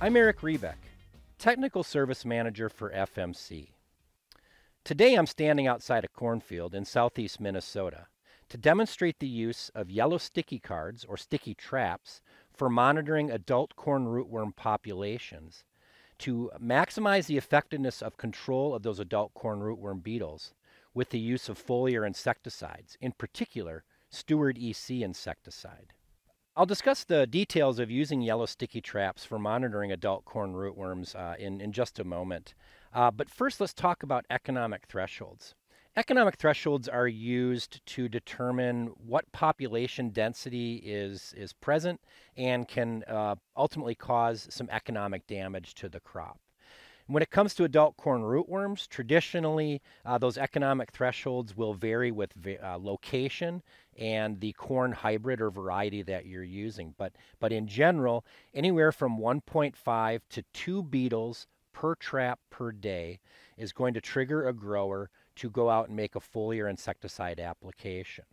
I'm Eric Rebek, Technical Service Manager for FMC. Today I'm standing outside a cornfield in southeast Minnesota to demonstrate the use of yellow sticky cards or sticky traps for monitoring adult corn rootworm populations to maximize the effectiveness of control of those adult corn rootworm beetles with the use of foliar insecticides, in particular Steward EC insecticide. I'll discuss the details of using yellow sticky traps for monitoring adult corn rootworms in just a moment. But first, let's talk about economic thresholds. Economic thresholds are used to determine what population density is present and can ultimately cause some economic damage to the crop. When it comes to adult corn rootworms, traditionally those economic thresholds will vary with location and the corn hybrid or variety that you're using. But in general, anywhere from 1.5 to 2 beetles per trap per day is going to trigger a grower to go out and make a foliar insecticide application.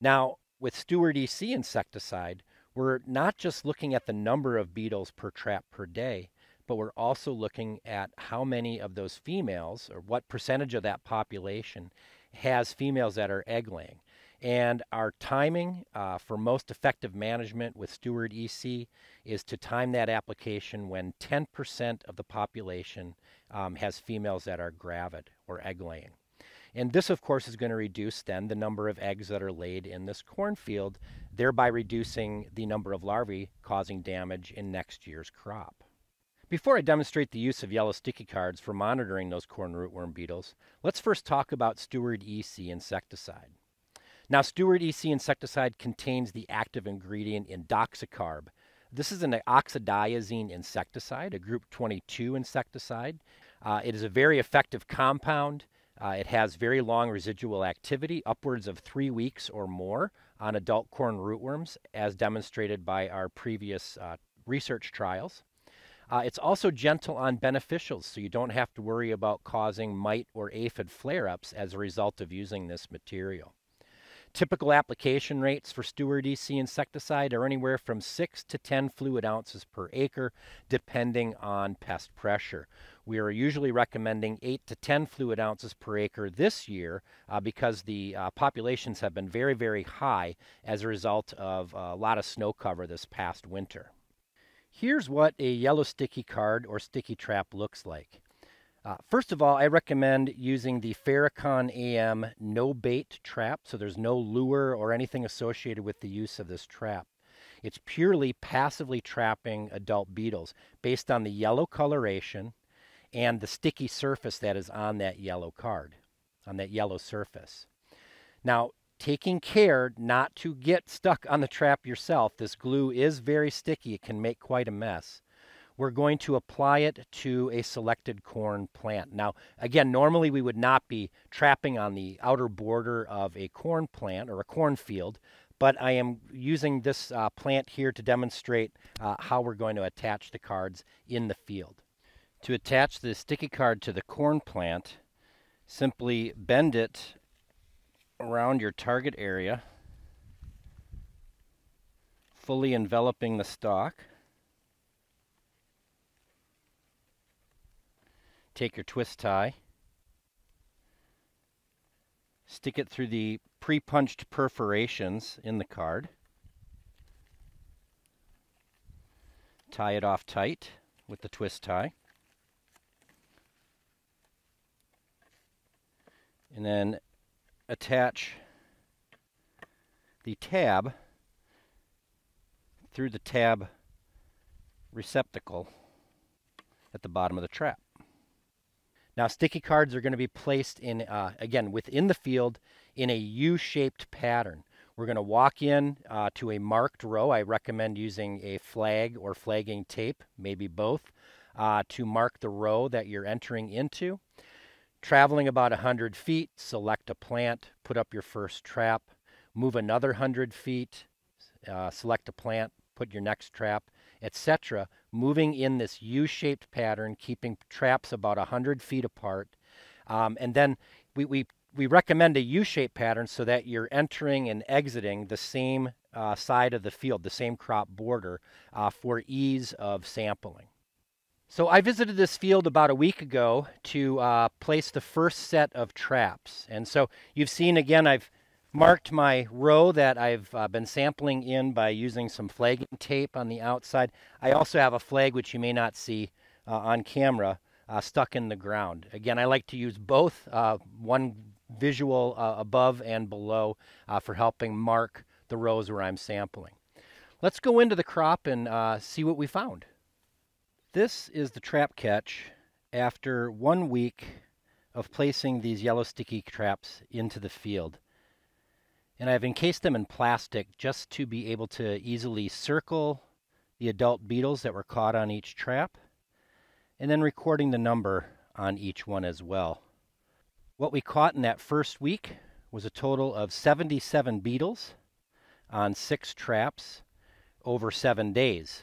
Now, with Steward EC insecticide, we're not just looking at the number of beetles per trap per day, but we're also looking at how many of those females, or what percentage of that population has females that are egg-laying. And our timing for most effective management with Steward EC is to time that application when 10% of the population has females that are gravid or egg-laying. And this, of course, is going to reduce then the number of eggs that are laid in this cornfield, thereby reducing the number of larvae causing damage in next year's crop. Before I demonstrate the use of yellow sticky cards for monitoring those corn rootworm beetles, let's first talk about Steward EC insecticide. Now, Steward EC insecticide contains the active ingredient indoxacarb. This is an oxadiazine insecticide, a group 22 insecticide. It is a very effective compound. It has very long residual activity, upwards of 3 weeks or more on adult corn rootworms, as demonstrated by our previous research trials. It's also gentle on beneficials, so you don't have to worry about causing mite or aphid flare-ups as a result of using this material. Typical application rates for Steward EC insecticide are anywhere from 6 to 10 fluid ounces per acre, depending on pest pressure. We are usually recommending 8 to 10 fluid ounces per acre this year because the populations have been very, very high as a result of a lot of snow cover this past winter. Here's what a yellow sticky card or sticky trap looks like. First of all, I recommend using the Ferracon AM No-Bait Trap, so there's no lure or anything associated with the use of this trap. It's purely passively trapping adult beetles based on the yellow coloration and the sticky surface that is on that yellow card, on that yellow surface. Now, taking care not to get stuck on the trap yourself. This glue is very sticky. It can make quite a mess. We're going to apply it to a selected corn plant. Now, again, normally we would not be trapping on the outer border of a corn plant or a cornfield, but I am using this plant here to demonstrate how we're going to attach the cards in the field. To attach the sticky card to the corn plant, simply bend it around your target area, fully enveloping the stalk. Take your twist tie, stick it through the pre-punched perforations in the card, tie it off tight with the twist tie, and then attach the tab through the tab receptacle at the bottom of the trap. Now, sticky cards are going to be placed in, again, within the field in a U-shaped pattern. We're going to walk in to a marked row. I recommend using a flag or flagging tape, maybe both, to mark the row that you're entering into. Traveling about 100 feet, select a plant, put up your first trap, move another 100 feet, select a plant, put your next trap, etc. Moving in this U-shaped pattern, keeping traps about 100 feet apart. And then we We recommend a U-shaped pattern so that you're entering and exiting the same side of the field, the same crop border, for ease of sampling. So I visited this field about a week ago to place the first set of traps. And so you've seen, again, I've marked my row that I've been sampling in by using some flagging tape on the outside. I also have a flag, which you may not see on camera, stuck in the ground. Again, I like to use both, one visual above and below, for helping mark the rows where I'm sampling. Let's go into the crop and see what we found. This is the trap catch after 1 week of placing these yellow sticky traps into the field. And I've encased them in plastic just to be able to easily circle the adult beetles that were caught on each trap, and then recording the number on each one as well. What we caught in that first week was a total of 77 beetles on 6 traps over 7 days.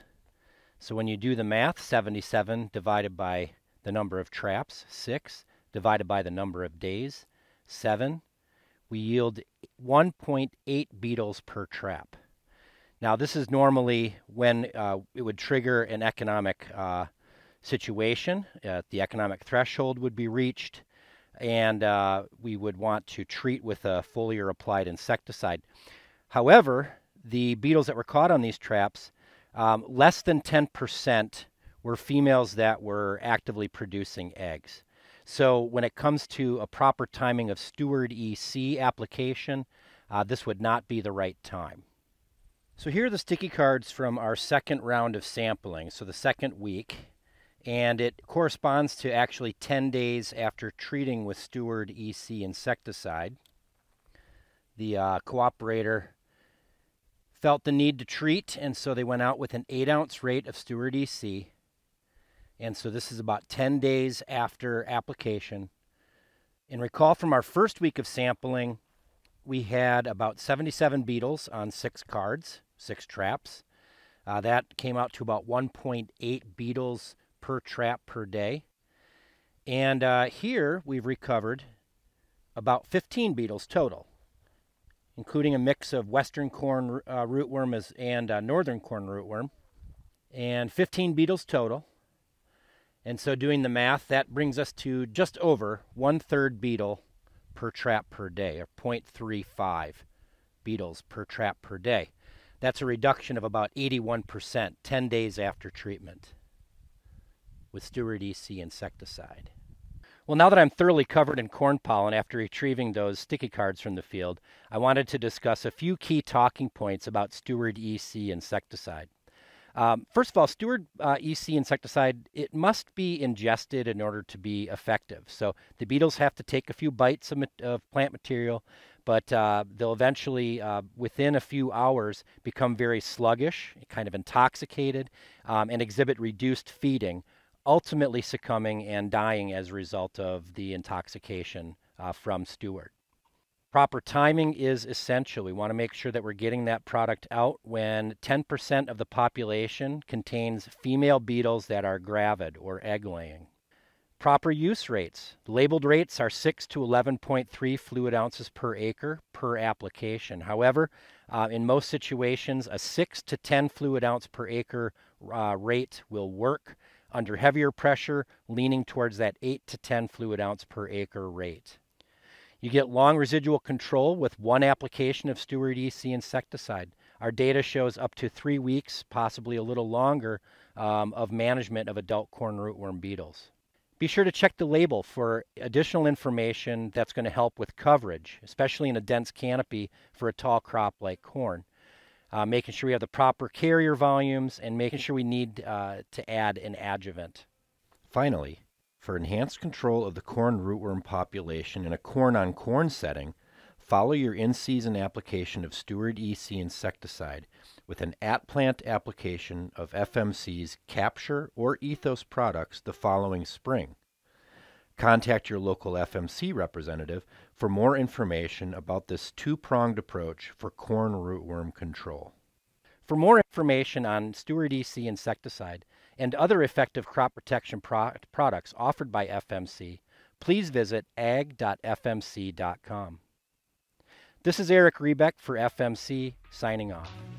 So when you do the math, 77 divided by the number of traps, 6, divided by the number of days, 7, we yield 1.8 beetles per trap. Now this is normally when it would trigger an economic situation. The economic threshold would be reached, and we would want to treat with a foliar applied insecticide. However, the beetles that were caught on these traps, less than 10% were females that were actively producing eggs. So when it comes to a proper timing of Steward EC application, this would not be the right time. So here are the sticky cards from our second round of sampling, so the second week. And it corresponds to actually 10 days after treating with Steward EC insecticide. The cooperator felt the need to treat, and so they went out with an 8-ounce rate of Steward EC. And so this is about 10 days after application. And recall from our first week of sampling, we had about 77 beetles on 6 cards, 6 traps. That came out to about 1.8 beetles per trap per day. And here we've recovered about 15 beetles total, including a mix of western corn rootworm and northern corn rootworm, and 15 beetles total. And so doing the math, that brings us to just over 1/3 beetle per trap per day, or 0.35 beetles per trap per day. That's a reduction of about 81%, 10 days after treatment with Steward EC insecticide. Well, now that I'm thoroughly covered in corn pollen after retrieving those sticky cards from the field, I wanted to discuss a few key talking points about Steward EC insecticide. First of all, Steward EC insecticide, it must be ingested in order to be effective. So the beetles have to take a few bites of plant material, but they'll eventually, within a few hours, become very sluggish, kind of intoxicated, and exhibit reduced feeding, ultimately succumbing and dying as a result of the intoxication from Steward. Proper timing is essential. We want to make sure that we're getting that product out when 10% of the population contains female beetles that are gravid or egg-laying. Proper use rates. Labeled rates are 6 to 11.3 fluid ounces per acre per application. However, in most situations, a 6 to 10 fluid ounce per acre rate will work under heavier pressure, leaning towards that 8 to 10 fluid ounce per acre rate. You get long residual control with one application of Steward EC insecticide. Our data shows up to 3 weeks, possibly a little longer, of management of adult corn rootworm beetles. Be sure to check the label for additional information that's going to help with coverage, especially in a dense canopy for a tall crop like corn. Making sure we have the proper carrier volumes, and making sure we need to add an adjuvant. Finally, for enhanced control of the corn rootworm population in a corn-on-corn setting, follow your in-season application of Steward EC insecticide with an at-plant application of FMC's Capture or Ethos products the following spring. Contact your local FMC representative for more information about this two-pronged approach for corn rootworm control. For more information on Steward EC insecticide and other effective crop protection products offered by FMC, please visit ag.fmc.com. This is Eric Rebek for FMC, signing off.